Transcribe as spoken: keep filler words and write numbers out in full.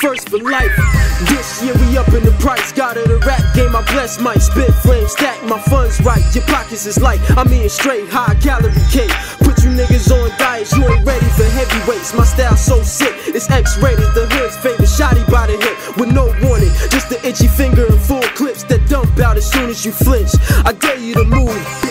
first for life. This year we up in the price. God of the rap game, I bless my spit flame, stack my funds right. Your pockets is light, I'm eating straight, high calorie cake. Put you niggas on diets, you ain't ready for heavyweights. My style so sick, it's X-rated. The hood's favorite shotty by the hip, with no warning, just the itchy finger and full clips that dump out as soon as you flinch. I dare you to move.